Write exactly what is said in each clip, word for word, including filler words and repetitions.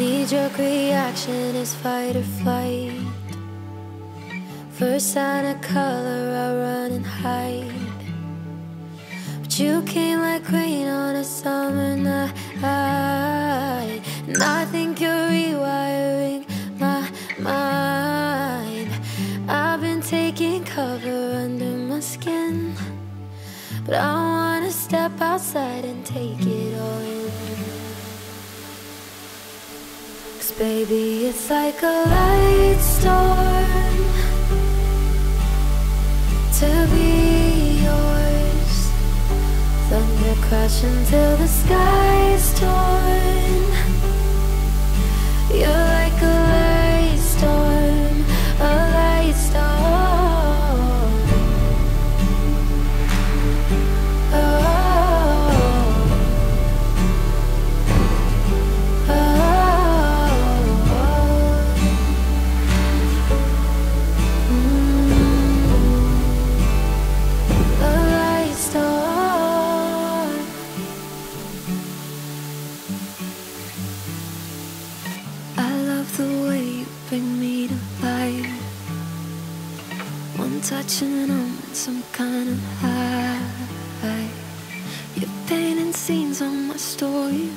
Knee-jerk reaction is fight or flight. First sign of color, I run and hide. But you came like rain on a summer night, and I think you're rewiring my mind. I've been taking cover under my skin, but I wanna step outside and take it all in. Baby, it's like a light storm to be yours. Thunder crashing till the sky's torn. You're like a light storm, a light storm. Oh. Touching on some kind of high. You're painting scenes on my storyline,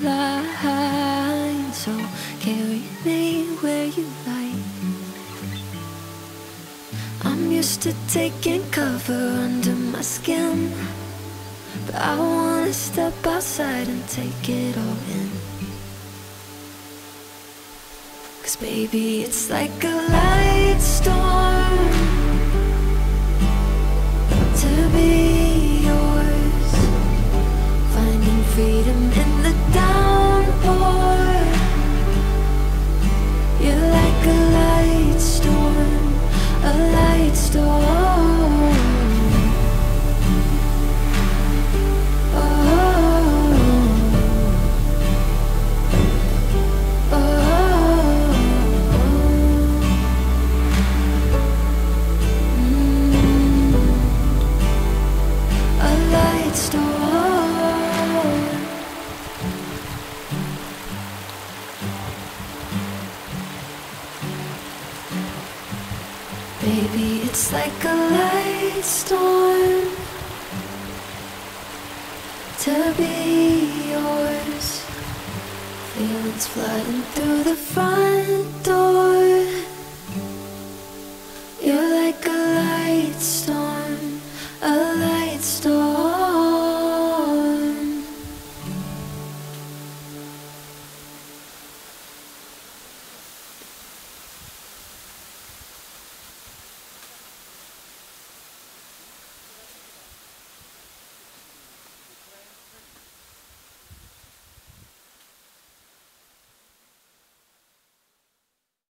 so carry me where you like. I'm used to taking cover under my skin, but I wanna step outside and take it all in. Cause baby, it's like a light storm to be yours, finding freedom in the downpour. You're like a light storm, a light storm. It's like a light storm to be yours. Feelings flooding through the front door. You're like a light storm.